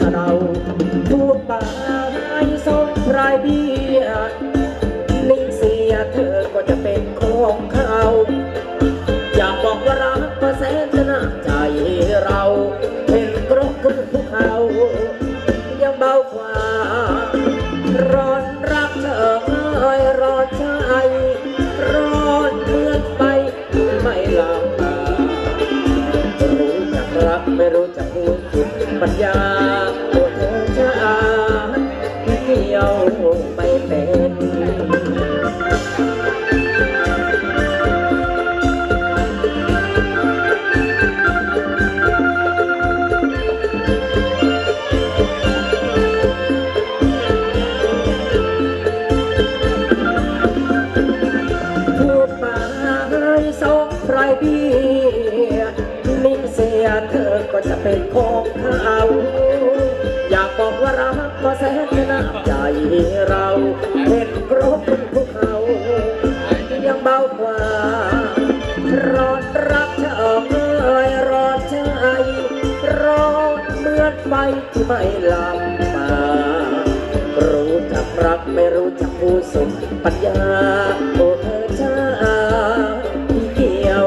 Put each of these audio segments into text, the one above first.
สะเดาทูบปากให้สมพรายเบี้ยนิ่งเสียเธอก็จะเป็นของเขาอยากบอกว่ารักพระแสนจะน่าใจเราเป็นกรกขึ้นภูเขายังเบากว่าร้อนรักเธอเอ้ยร้อนใจร้อนเลือดไปไม่หลับตารู้จักรักไม่รู้จักพูดสุดปัญญาปวดหัวชะอาเกี่ยวไม่เป็นนิ่งเสียเธอก็จะเป็นของเขาอยากบอกว่ารักก็แสนน่าใจเราเป็นกรกขึ้นภูเขายังเบากว่าร้อนรักเธอเอ่ยร้อนใจร้อนเหมือนไฟที่ไม่ลำบากรู้จักรักไม่รู้จักผู้สมปัญญาโอ้เธอช้าที่เกี่ยว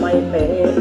ไม่เป็น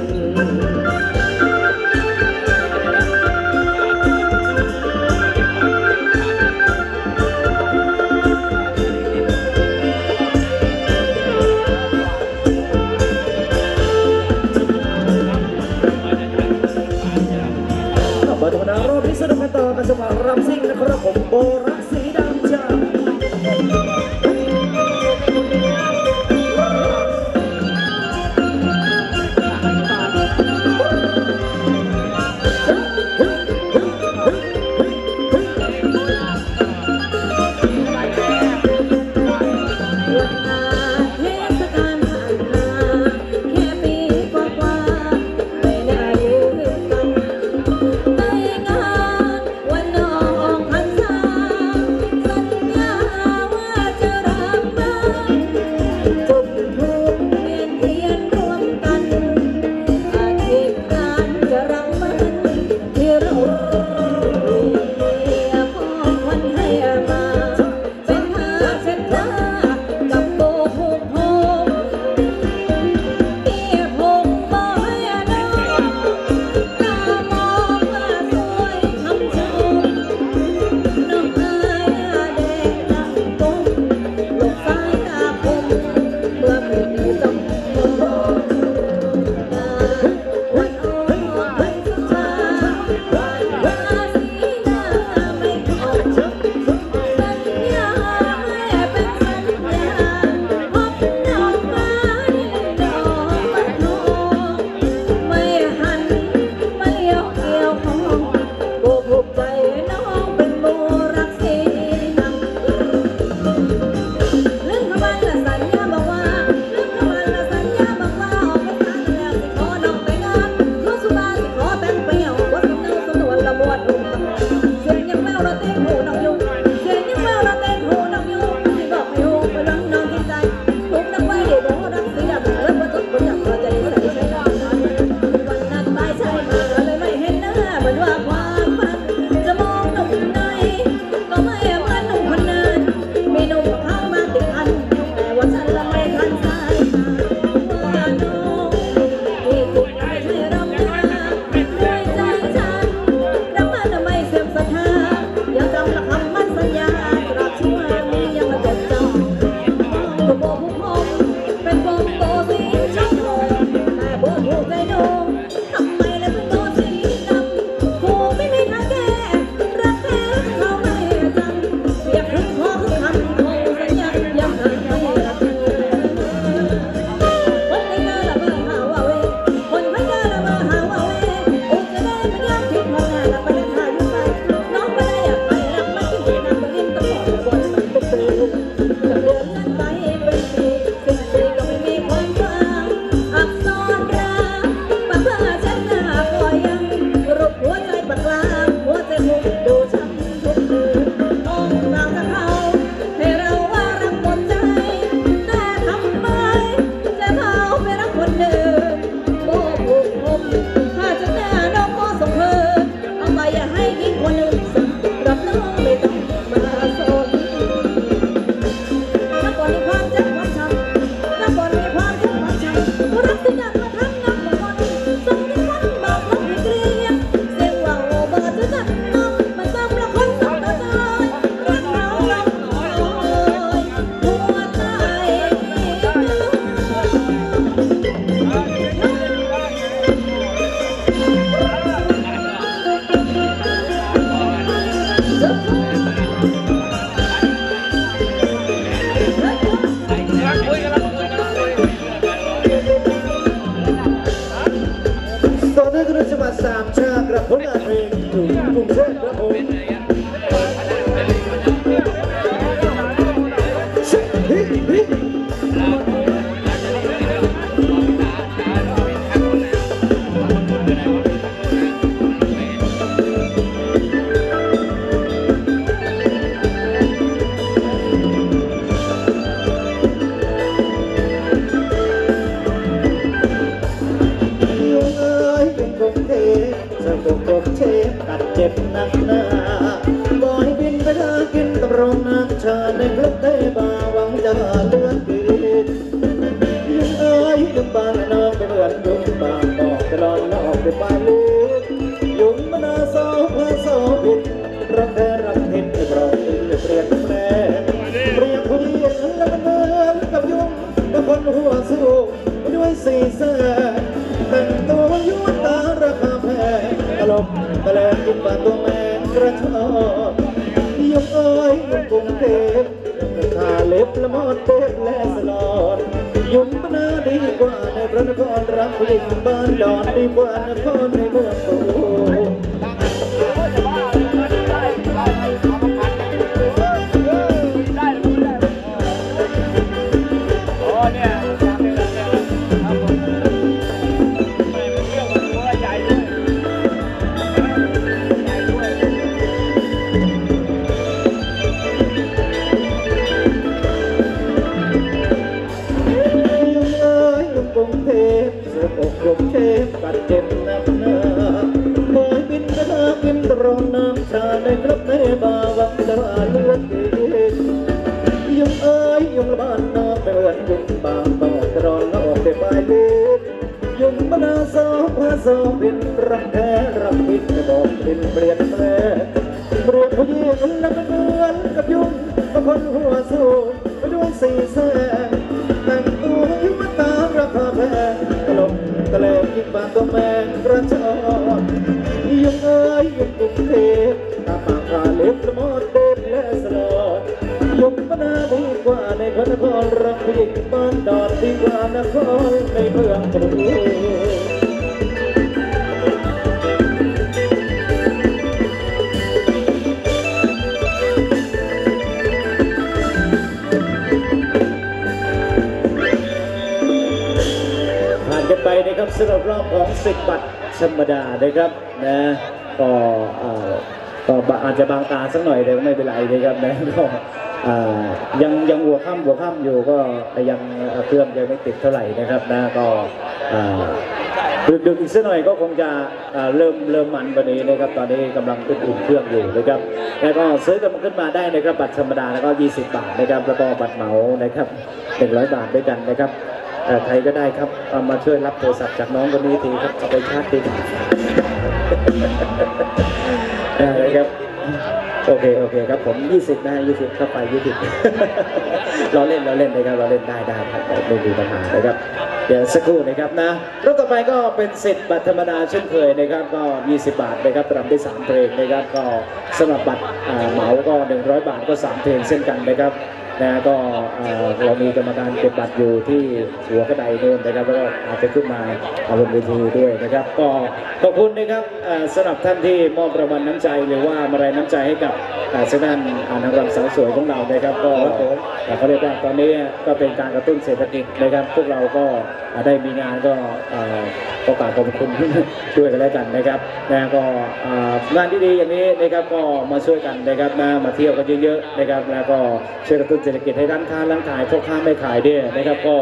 เศรษฐกิจให้ร้านค้าร้านขายพ่อค้าไม่ขายด้วยนะครับก็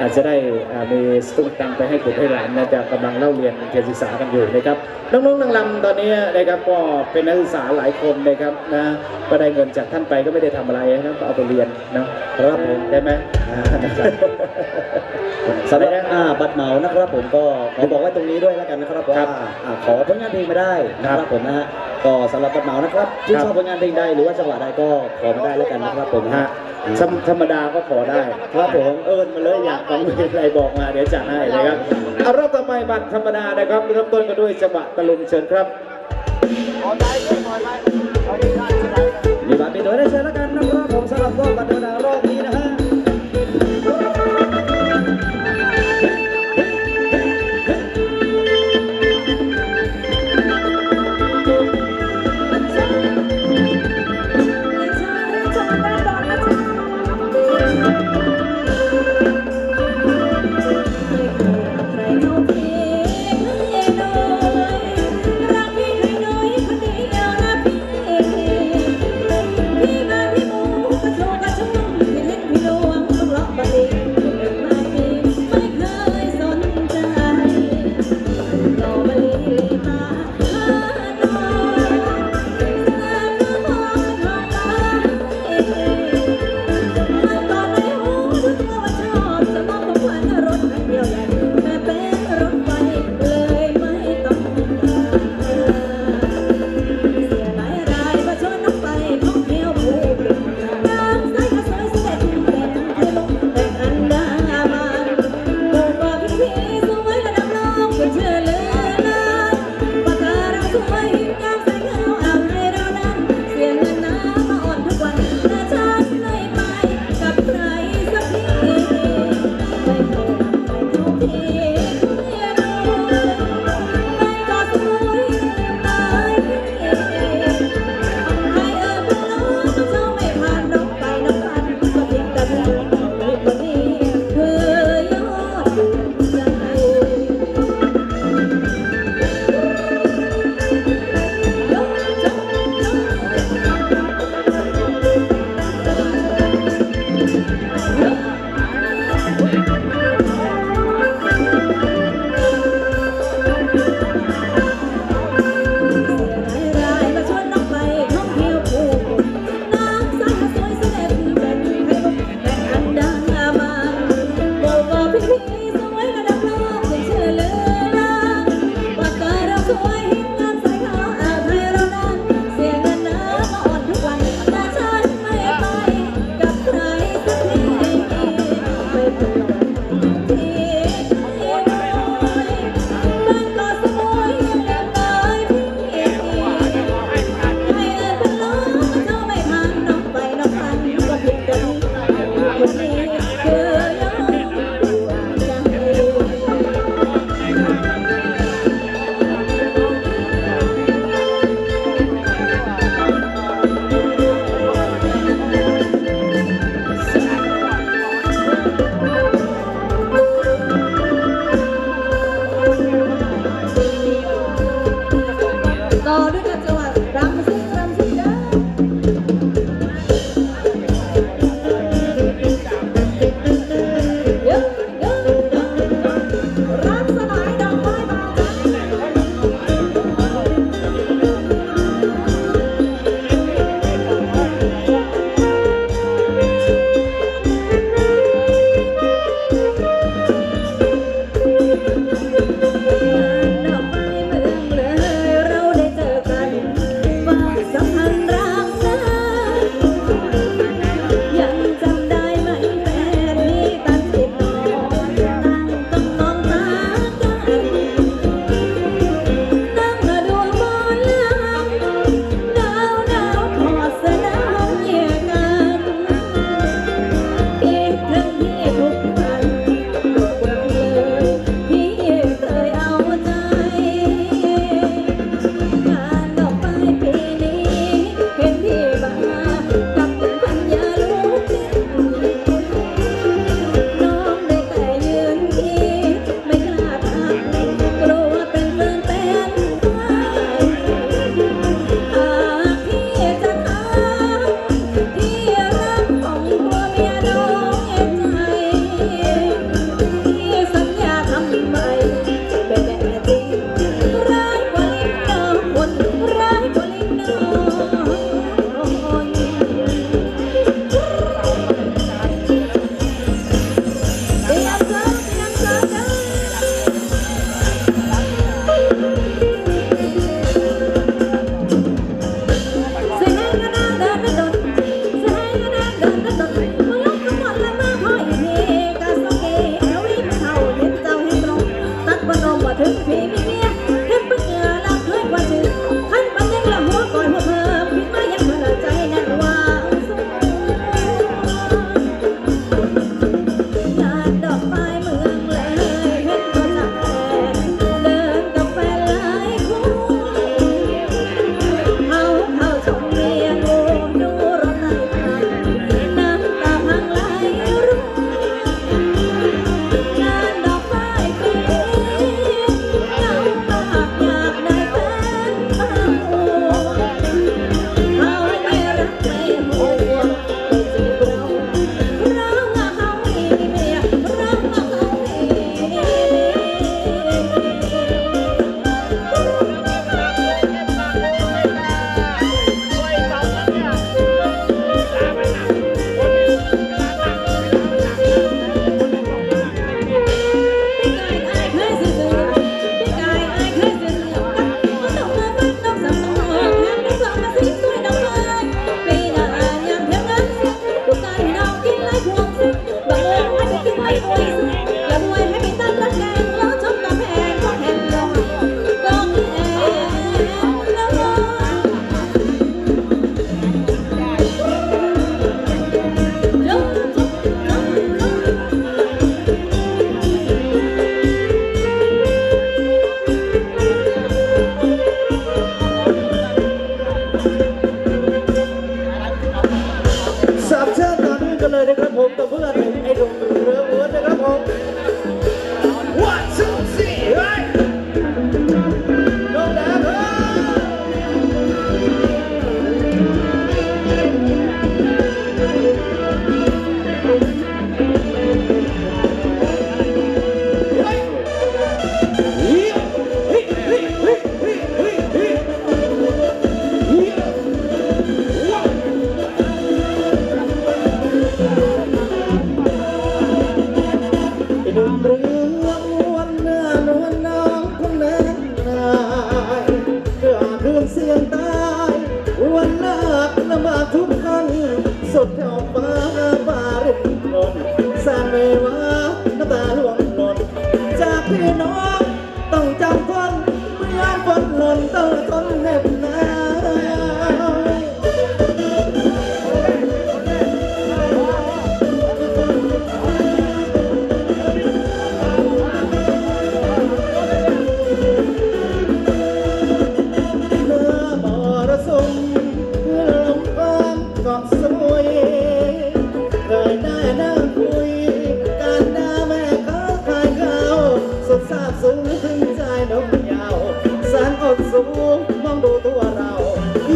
อาจจะได้มีส่งตังไปให้กลุ่มให้หลานนะจะกำลังเล่าเรียนเรียนศึกษากันอยู่นะครับน้องๆนางรำตอนนี้นะครับก็เป็นนักศึกษาหลายคนนะครับนะก็ได้เงินจากท่านไปก็ไม่ได้ทำอะไรนะก็เอาไปเรียนนะครับผมได้ไหมสำหรับบัตรเหมานะครับผมก็ขอบอกไว้ตรงนี้ด้วยแล้วกันนะครับว่าขอผลงานเพลงมาได้นะครับผมนะฮะก็สำหรับบัตรเหมานะครับที่ชอบผลงานเพลงใดหรือว่าจังหวะใดก็ขอมาได้แล้วกันนะครับผมฮะธรรมดาก็ขอได้ครับผมเอิญมาเลยอยากฟังเพลงอะไรบอกมาเดี๋ยวจัดให้เลยครับเอารอบต่อไปบัตรธรรมดานะครับเริ่มต้นกันด้วยจังหวะตะลุมเชิญครับมีบัตรเป็นตัวได้เชิญแล้วกันนะครับผมสำหรับรอบบัตรธรรมดารอบนี้นะฮะ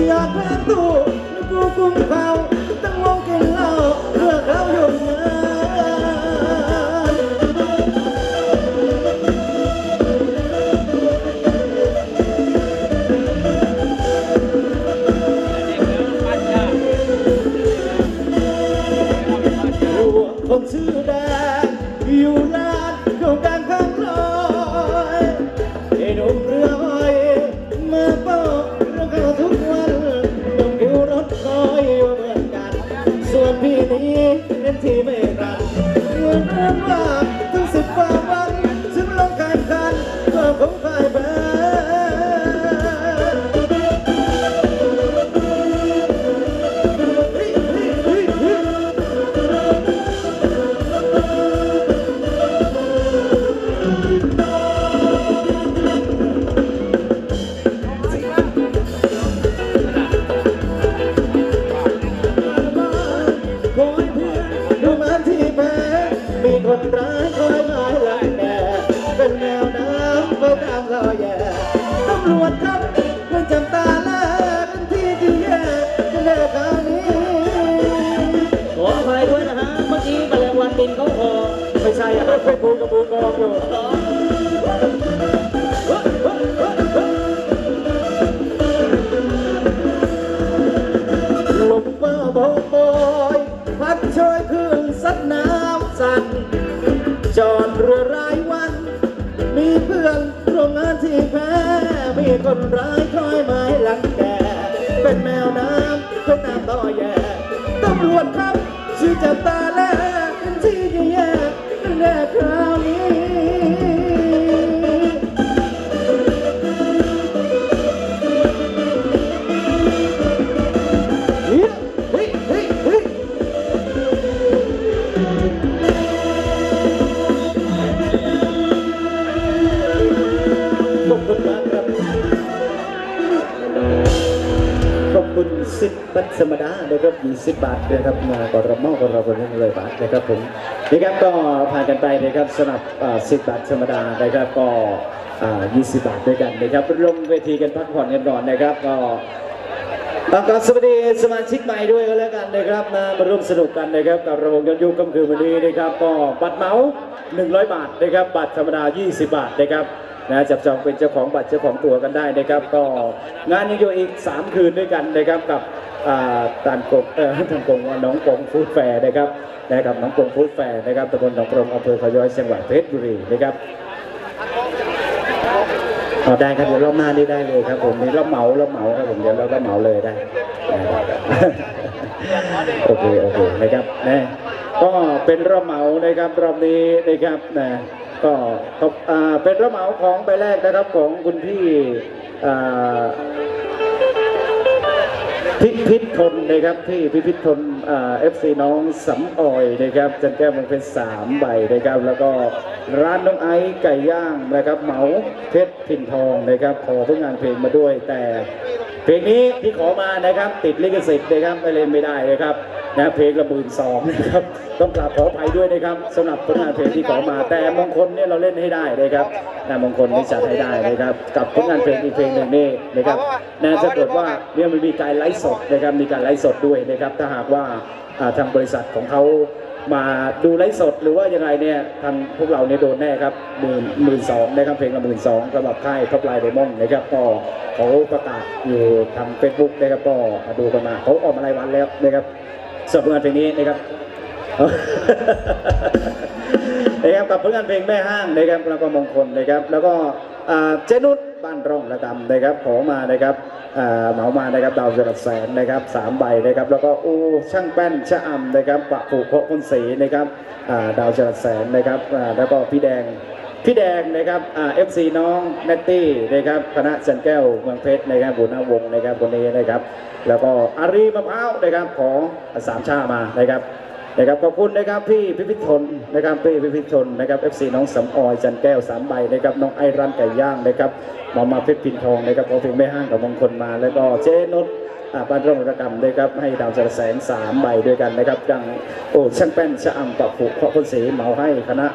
อยากแพ้ตู้นึกกูกุมเขาตั้งวงกินเหล้าเพื่อเขาหยุดงานผมชื่อแดงอยู่ร้านโด่งดังข้างลอยไอ้หนุ่มเรือหอยมาเป่าเรื่องเขาทุกวันต้องอยู่รถคอยอยู่เหมือนกันส่วนพี่นี้เป็นที่ไม่รักเหมือนเดิมว่าทั้ง10 กว่าวันซึ่งลงการคันก็คงพ่ายแพ้ไม่ใช่อะไปปูกระปูกองอยู่ลมเป่าโบยพัดช่วยคลื่นซัดน้ำสั่นจอดเรือรายวันมีเพื่อนโรงงานที่แพ้มีคนร้ายคอยไม้หลังแกเป็นแมวน้ำเป็นน้ำต่อแย่ตำรวจครับชื่อจับตาแล้วแค่คราวนี้ขอบคุณมากครับขอบคุณสิทธิ์ปัสมดานะครับ20 บาทนะครับมากรมกรบนี้100 บาทนะครับผมนี่ครับก็ผ่านกันไปนะครับสำหรับ10 บาทธรรมดานะครับก็20 บาทด้วยกันนะครับลงเวทีกันพักผ่อนกันก่อนนะครับก็ต้องขอสวัสดีสมาชิกใหม่ด้วยก็แล้วกันนะครับนะมาร่วมสนุกกันนะครับกับระวงย้อนยุคค่ำคืนวันนี้นะครับก็บัตรเหมา100 บาทนะครับบัตรธรรมดา20 บาทนะครับนะจับจองเป็นเจ้าของบัตรเจ้าของตัวกันได้นะครับก็งานยังอยู่อีก3 คืนด้วยกันนะครับกับตานกงน้องกงฟู้ดแฟร์นะครับน้องกงฟู้ดแฟร์นะครับตำบลหนองปรงอำเภอขย้อยจังหวัดเพชรบุรีนะครับเอาได้ครับเดี๋ยวเรามาได้เลยครับผมนี่เราเหมาครับผมเดี๋ยวเราก็เหมาเลยได้โอเคนะครับนะก็เป็นเราเหมานะครับรอบนี้นะครับนะก็เป็นเราเหมาของใบแรกนะครับของคุณพี่พิพิธทนนะครับที่พิพิธทนFC น้องสำออยนะครับจันแก้วมันเป็น3 ใบนะครับแล้วก็ร้านน้องไอซ์ไก่ย่างนะครับเหมาเพชรพินทองนะครับขอผลงานเพลงมาด้วยแต่เพลงนี้ที่ขอมานะครับติดลิขสิทธิ์นะครับไปเล่นไม่ได้นะครับนะเพลงละ12,000นะครับต้องกราบขออภัยด้วยนะครับสำหรับผลงานเพลงที่ขอมาแต่มงคลเนี่ยเราเล่นให้ได้นะครับแต่มงคลนี่จัดให้ได้นะครับกับผลงานเพลงอีกเพลงหนึ่งนี่นะครับนะจะเกิดว่าเนี่ยมันมีการไลฟ์สดนะครับมีการไลฟ์สดด้วยนะครับถ้าหากว่าทางบริษัทของเขามาดูไลฟ์สดหรือว่ายังไงเนี่ยทางพวกเราเนี่ยโดนแน่ครับ12,000นะครับเพลงละ12,000สำหรับค่ายท็อปไลน์ไดมอนด์นะครับก็เขาประกาศอยู่ทาง Facebook นะครับก็ดูกันมาเขาออกมารายวันแล้วนะครับสำหรับผลงานเพลงนี้นะครับกับผลงานเพลงแม่ห้างนะครับแล้วก็มงคลนะครับแล้วก็เจนุชบ้านร่องระดำนะครับขอมานะครับเหมามานะครับดาวจรัสแสนนะครับ3 ใบนะครับแล้วก็อูช่างแป้นชะอำนะครับปะผูกเพาะคนสีนะครับดาวจรัสแสนนะครับแล้วก็พี่แดงนะครับFC น้องแนตตี้นะครับคณะจันแก้วเมืองเพชรนะครับบุญนาวงนะครับคนนี้นะครับแล้วก็อารีมะพร้าวนะครับของ3 ชามานะครับขอบคุณนะครับพี่พิพิธทนนะครับพี่พิพิธทนนะครับ FC น้องสำออยจันแก้ว3 ใบนะครับน้องไอรันไก่ย่างนะครับมาเพชรพินทองนะครับขอเพลงแม่ห้างกับมงคลมาแล้วก็เจนุชบ้านร่องระกำนะครับให้ดาวจระแสน3 ใบด้วยกันนะครับดังโอ้ช่างแป้นชะอำปะผูกเพาะคนสีเหมาให้คณะ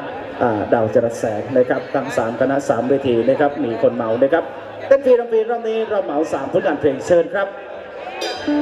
ดาวจระแสนนะครับทั้ง3 คณะ3 เวทีนะครับมีคนเหมานะครับเต้นฟรีรำฟรีรอบนี้เราเหมา3 ผลงานเพลงเชิญครับ สวัสดี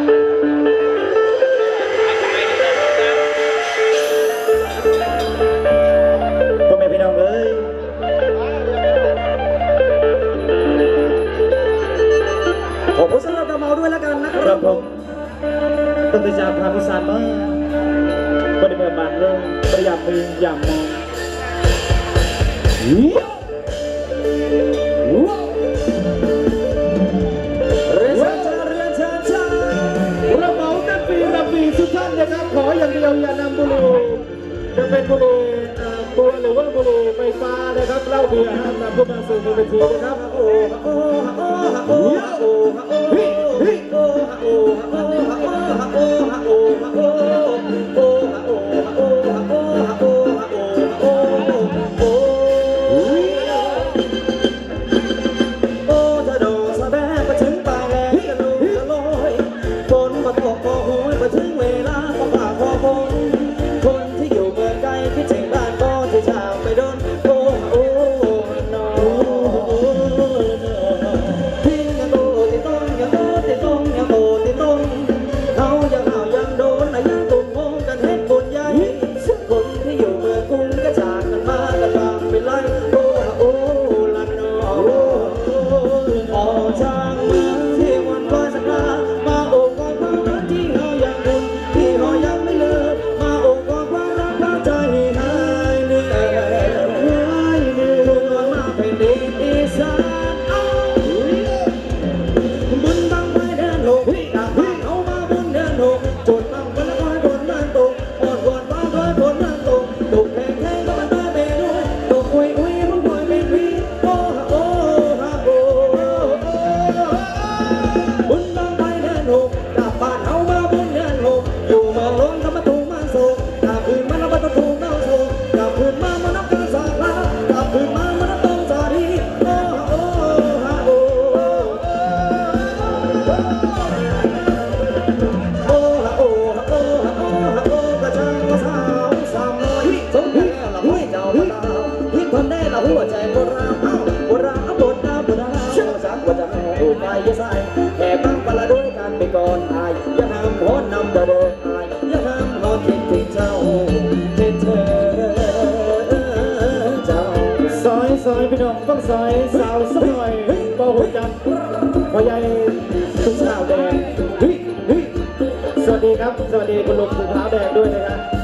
ครับสวัสดีคุณลุงถุงเท้าแดงด้วยนะครับ